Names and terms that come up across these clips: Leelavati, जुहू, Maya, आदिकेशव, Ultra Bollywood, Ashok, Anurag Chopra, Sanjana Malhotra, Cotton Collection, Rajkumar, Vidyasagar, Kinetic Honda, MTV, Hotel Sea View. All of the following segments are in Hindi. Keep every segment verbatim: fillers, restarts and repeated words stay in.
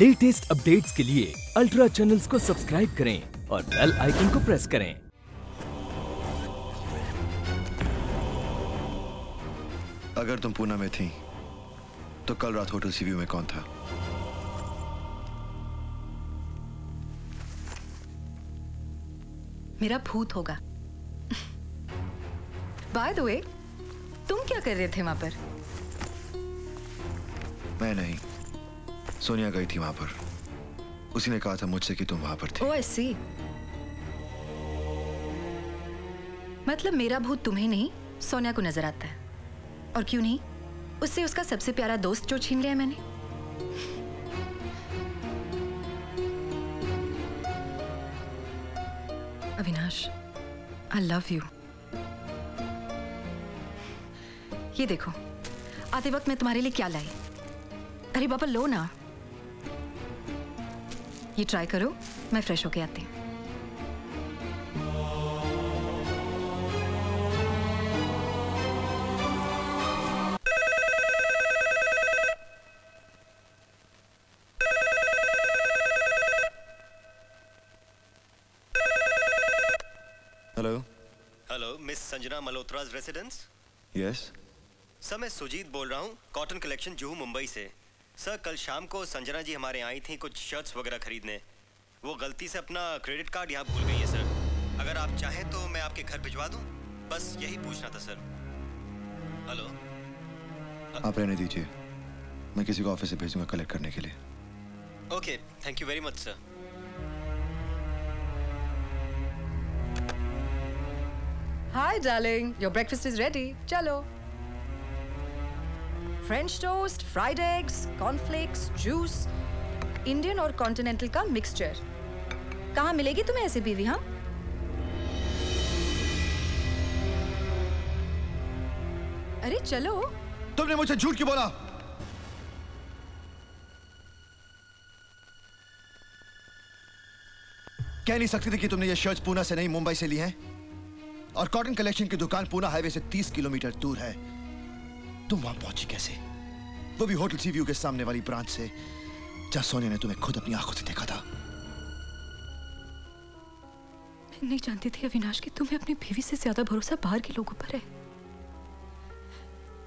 लेटेस्ट अपडेट्स के लिए अल्ट्रा चैनल्स को सब्सक्राइब करें और बेल आइकन को प्रेस करें। अगर तुम पूना में थी तो कल रात होटल सी व्यू में कौन था? मेरा भूत होगा। बाय द वे, तुम क्या कर रहे थे वहां पर? मैं नहीं, सोनिया गई थी वहां पर। उसी ने कहा था मुझसे कि तुम वहां पर थे। ओ, आई सी। मतलब मेरा भूत तुम्हें नहीं, सोनिया को नजर आता है। और क्यों नहीं, उससे उसका सबसे प्यारा दोस्त जो छीन लिया मैंने। Avinash, I love you. ये देखो, आते वक्त मैं तुम्हारे लिए क्या लाई। अरे बाबा लो ना, ये ट्राई करो, मैं फ्रेश होके आती हूँ। Hello hello, miss Sanjana Malhotra residence? Yes sir, मैं सुजीत बोल रहा हूँ, कॉटन कलेक्शन जुहू मुंबई से। सर, कल शाम को संजना जी हमारे आई थी कुछ शर्ट्स वगैरह खरीदने। वो गलती से अपना क्रेडिट कार्ड यहाँ भूल गई है सर। अगर आप चाहें तो मैं आपके घर भिजवा दूँ, बस यही पूछना था सर। हेलो, आप रहने दीजिए, मैं किसी को ऑफिस से भेजूंगा कलेक्ट करने के लिए। Okay, thank you very much sir. Hi darling, your breakfast is ready. चलो, French toast, fried eggs, cornflakes, juice, Indian और कॉन्टिनेंटल का मिक्सचर। कहाँ मिलेगी तुम्हें ऐसी बीवी? हाँ, अरे चलो। तुमने मुझे झूठ क्यों बोला? कह नहीं सकती थी कि तुमने ये शर्ट्स पूना से नहीं मुंबई से ली हैं? और कॉटन कलेक्शन की दुकान पूना हाईवे से तीस किलोमीटर दूर है। तुम वहां पहुंची कैसे? वो भी होटल सी व्यू के सामने वाली ब्रांच से, जहां सोनिया ने तुम्हें खुद अपनी आंखों से देखा था। मैं नहीं जानती थी अविनाश कि तुम्हें अपनी बीवी से ज्यादा भरोसा बाहर के लोगों पर है।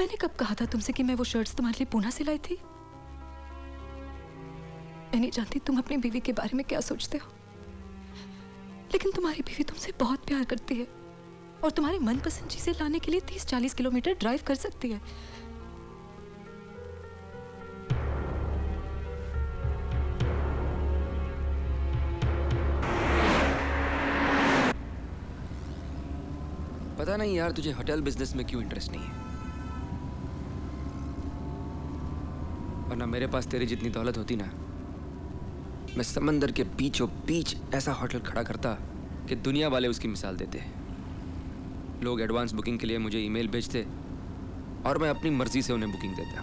मैंने कब कहा था तुमसे कि मैं वो शर्ट्स तुम्हारे लिए पूना से लाई थी? मैं नहीं जानती तुम अपनी बीवी के बारे में क्या सोचते हो, लेकिन तुम्हारी बीवी तुमसे बहुत प्यार करती है और तुम्हारी मनपसंद चीजें लाने के लिए तीस चालीस किलोमीटर ड्राइव कर सकती है। पता नहीं यार, तुझे होटल बिजनेस में क्यों इंटरेस्ट नहीं है? वरना मेरे पास तेरी जितनी दौलत होती ना, मैं समंदर के बीचों बीच ऐसा होटल खड़ा करता कि दुनिया वाले उसकी मिसाल देते हैं। लोग एडवांस बुकिंग के लिए मुझे ईमेल भेजते और मैं अपनी मर्जी से उन्हें बुकिंग देता।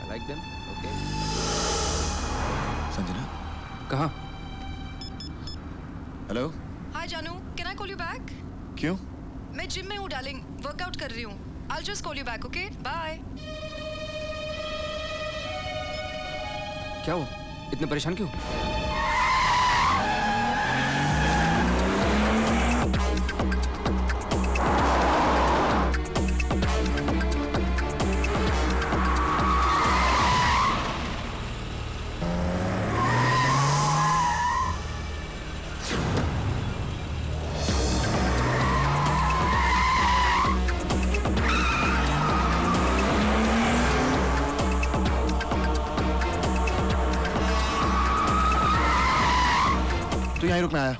I like them, okay? Sanjana कहाँ? हेलो। हाय जानू, can I call you back? क्यों? मैं जिम में हूँ डार्लिंग, वर्कआउट कर रही हूँ। I'll just call you back, okay? Bye. क्या हो, इतने परेशान क्यों? तू यहीं रुकना आया?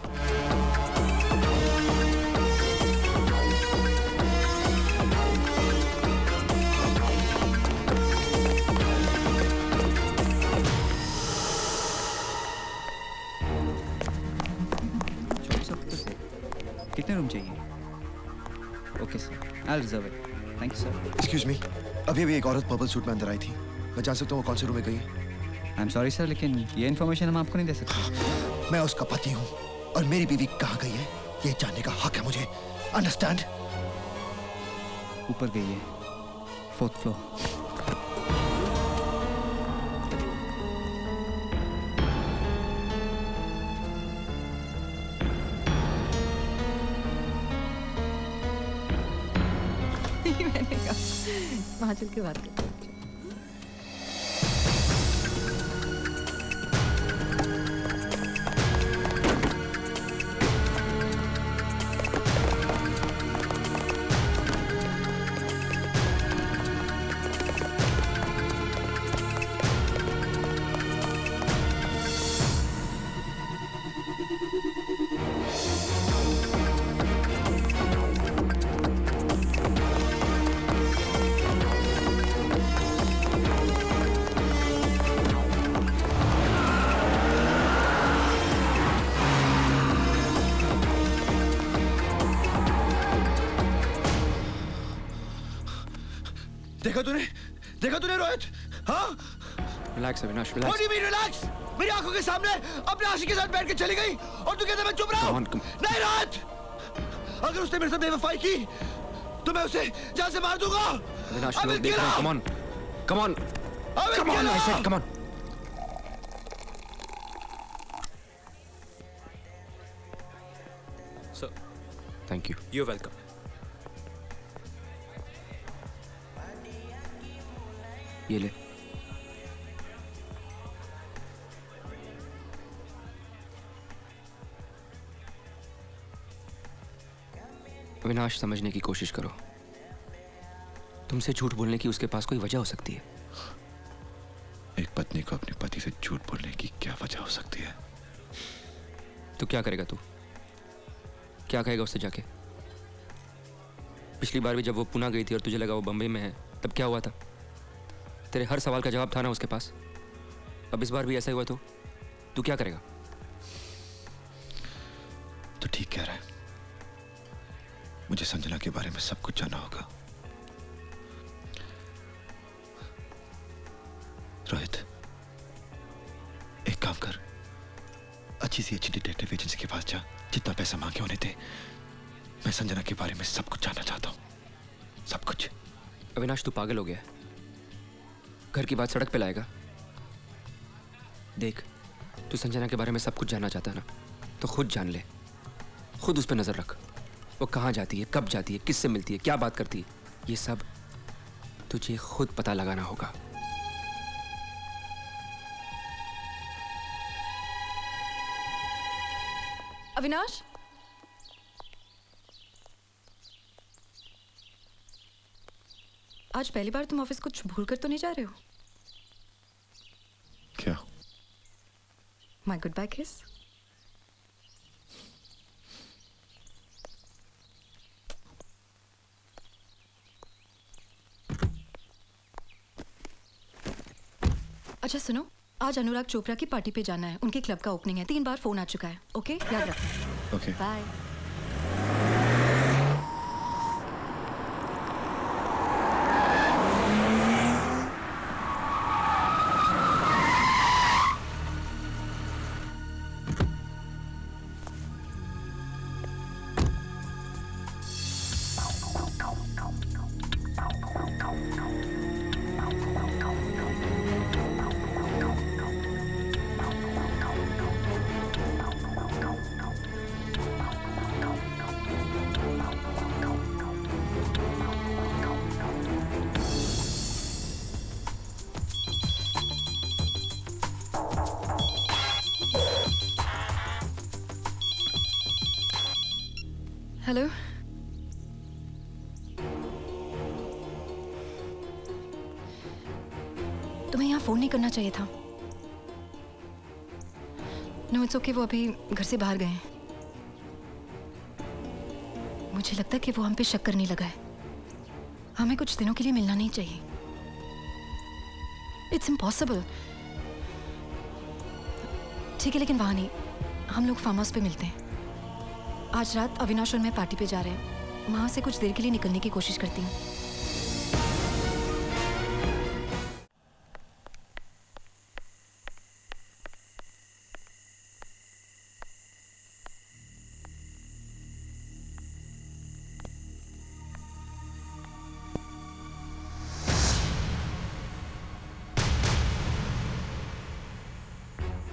कितने रूम चाहिए? Okay sir, I reserve it. Thank you sir. Excuse me, अभी अभी एक औरत पर्पल सूट में अंदर आई थी, मैं जान सकता हूँ वो कौन से रूम में गई? आई एम सॉरी सर, लेकिन ये इन्फॉर्मेशन हम आपको नहीं दे सकते। मैं उसका पति हूँ और मेरी बीवी कहाँ गई है ये जानने का हक है मुझे। अंडरस्टैंड? ऊपर गई है, फोर्थ फ्लोर। वहाँ चल के बात करते हैं। देखा तूने देखा तूने रोहित? हाँ? Relax Avinash, relax. What do you mean relax? मेरी आंखों के सामने अपने आशिक के साथ बैठ के चली गई और तू कहता मैं चुप रहा हूँ? नहीं रोहित, अगर उसने मेरे साथ बेवफाई की तो मैं उसे जान से मार दूँगा. अविनाश लोग देख रहे हैं. Come on, come on, come on, I said come on. Sir, thank you. You're welcome. ये ले। विनाश, समझने की कोशिश करो, तुमसे झूठ बोलने की उसके पास कोई वजह हो सकती है. एक पत्नी को अपने पति से झूठ बोलने की क्या वजह हो सकती है? तो क्या करेगा तू? क्या कहेगा उससे जाके? पिछली बार भी जब वो पुणे गई थी और तुझे लगा वो बंबई में है, तब क्या हुआ था? तेरे हर सवाल का जवाब था ना उसके पास. अब इस बार भी ऐसा हुआ तो तू क्या करेगा? तो ठीक कह रहा है, मुझे संजना के बारे में सब कुछ जानना होगा. रोहित, एक काम कर, अच्छी सी अच्छी डिटेक्टिव एजेंसी के पास जा, जितना पैसा मांगे होने दे. मैं संजना के बारे में सब कुछ जानना चाहता हूँ, सब कुछ. अविनाश, तू पागल हो गया है. घर की बात सड़क पे लाएगा? देख, तू संजना के बारे में सब कुछ जानना चाहता है ना, तो खुद जान ले, खुद उस पर नज़र रख. वो कहाँ जाती है, कब जाती है, किससे मिलती है, क्या बात करती है, ये सब तुझे खुद पता लगाना होगा. अविनाश, आज पहली बार तुम ऑफिस कुछ भूल कर तो नहीं जा रहे हो? क्या? माय गुड बाय किस. अच्छा सुनो, आज अनुराग चोपड़ा की पार्टी पे जाना है, उनके क्लब का ओपनिंग है. तीन बार फोन आ चुका है. ओके, याद रखना. Okay bye. हेलो, तुम्हें यहाँ फोन नहीं करना चाहिए था. नो इट्स ओके, वो अभी घर से बाहर गए हैं. मुझे लगता है कि वो हम पे शक करने लगा है. हमें कुछ दिनों के लिए मिलना नहीं चाहिए. It's impossible. ठीक है, लेकिन वहाँ नहीं, हम लोग फार्म हाउस पे मिलते हैं. आज रात अविनाश और मैं पार्टी पे जा रहे हैं. वहाँ से कुछ देर के लिए निकलने की कोशिश करती हूँ.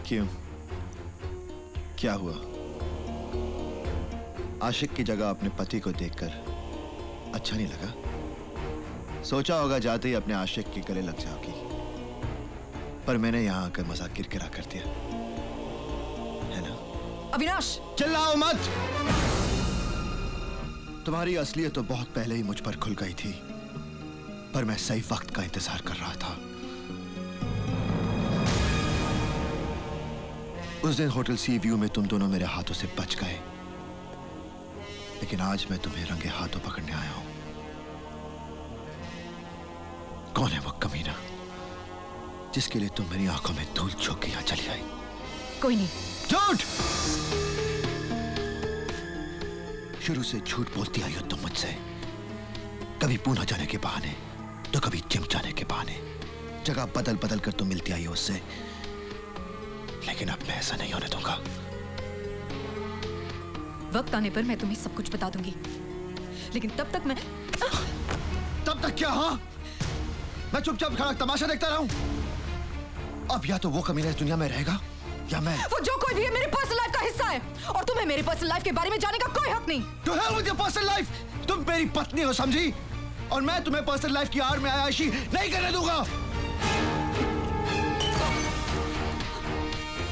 क्यों, क्या हुआ? आशिक की जगह अपने पति को देखकर अच्छा नहीं लगा? सोचा होगा जाते ही अपने आशिक के गले लग जाओगी, पर मैंने यहाँ आकर मजाक किरकिरा कर दिया, है ना? अविनाश! चिल्लाओ मत! तुम्हारी असलियत तो बहुत पहले ही मुझ पर खुल गई थी, पर मैं सही वक्त का इंतजार कर रहा था। उस दिन होटल सी व्यू में तुम दोनों मेरे हाथों से बच गए, लेकिन आज मैं तुम्हें रंगे हाथों पकड़ने आया हूं। कौन है वो कमीना जिसके लिए तुम मेरी आंखों में धूल झोंक के यहां चली आई? कोई नहीं। झूठ! शुरू से झूठ बोलती आई हो तुम मुझसे, कभी पूना जाने के बहाने तो कभी जिम जाने के बहाने, जगह बदल बदल कर तुम मिलती आई हो उससे, लेकिन अब मैं ऐसा नहीं होने दूंगा। वक्त आने पर मैं तुम्हें सब कुछ बता दूंगी, लेकिन तब तक मैं तब तक क्या? हाँ, मैं चुपचाप खड़ा तमाशा देखता रहूं? अब या तो वो कमीना इस दुनिया में रहेगा या मैं। वो जो कोई भी है मेरे पर्सनल लाइफ का हिस्सा है, और तुम्हें मेरे पर्सनल लाइफ के बारे में जाने का कोई हक नहीं। To hell with your personal life. तुम मेरी पत्नी हो, समझी? और मैं तुम्हें पर्सनल लाइफ की आड़ में आयाशी नहीं करने दूंगा।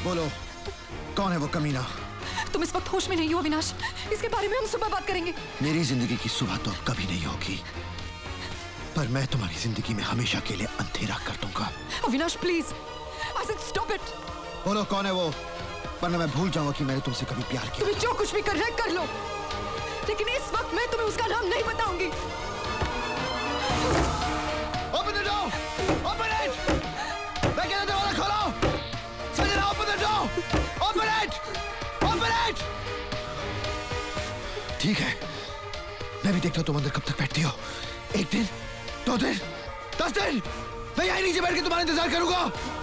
बोलो, कौन है वो कमीना? तुम इस वक्त होश में नहीं हो अविनाश, इसके बारे में हम सुबह बात करेंगे। मेरी जिंदगी की सुबह तो कभी नहीं होगी, पर मैं तुम्हारी जिंदगी में हमेशा के लिए अंधेरा कर दूंगा। Avinash please, I said stop it. बोलो कौन है वो, वरना मैं भूल जाऊंगा कि मैंने तुमसे कभी प्यार किया। तुम्हें जो कुछ भी कर रहे कर लो, लेकिन इस वक्त मैं तुम्हें उसका नाम नहीं बताऊंगी। Open the door! Open it! मैं कहने वाला खोलो। Sanjana, open the door! Open it! Open it! ठीक है, मैं भी देखता हूँ तुम अंदर कब तक बैठती हो। एक दिन, दो दिन, दस दिन, मैं यहीं नीचे बैठ के तुम्हारा इंतजार करूंगा।